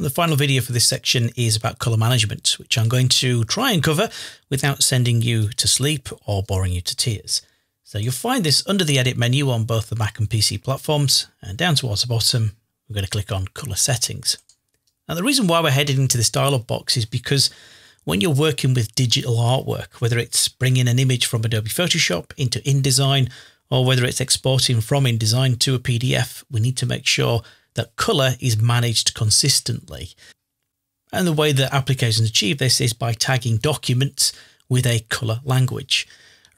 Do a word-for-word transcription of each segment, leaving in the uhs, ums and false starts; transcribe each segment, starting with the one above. And the final video for this section is about color management, which I'm going to try and cover without sending you to sleep or boring you to tears. So you'll find this under the edit menu on both the Mac and P C platforms, and down towards the bottom, we're going to click on color settings. Now, the reason why we're headed into this dialog box is because when you're working with digital artwork, whether it's bringing an image from Adobe Photoshop into InDesign, or whether it's exporting from InDesign to a P D F, we need to make sure that color is managed consistently. And the way that applications achieve this is by tagging documents with a color language,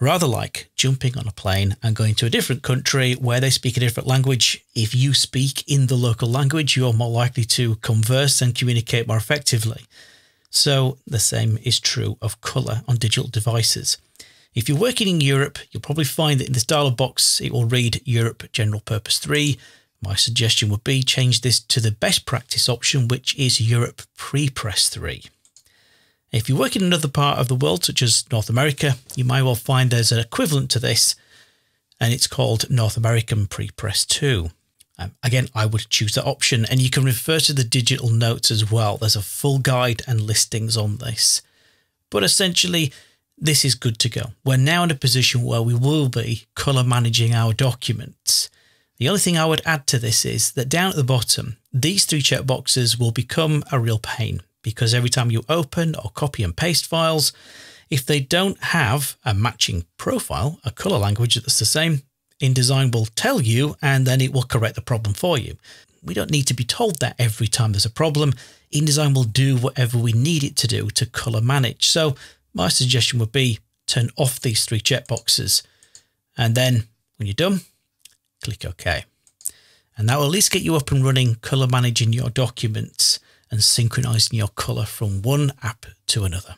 rather like jumping on a plane and going to a different country where they speak a different language. If you speak in the local language, you're more likely to converse and communicate more effectively. So the same is true of color on digital devices. If you're working in Europe, you'll probably find that in this dialog box, it will read Europe General Purpose three. My suggestion would be change this to the best practice option, which is Europe Pre-Press three. If you work in another part of the world, such as North America, you might well find there's an equivalent to this, and it's called North American Pre-Press two. Um, again, I would choose that option, and you can refer to the digital notes as well. There's a full guide and listings on this, but essentially, this is good to go. We're now in a position where we will be color managing our documents. The only thing I would add to this is that down at the bottom, these three checkboxes will become a real pain, because every time you open or copy and paste files, if they don't have a matching profile, a color language that's the same, InDesign will tell you, and then it will correct the problem for you. We don't need to be told that every time there's a problem. InDesign will do whatever we need it to do to color manage. So my suggestion would be turn off these three checkboxes, and then when you're done, click OK. And that will at least get you up and running, color managing your documents and synchronizing your color from one app to another.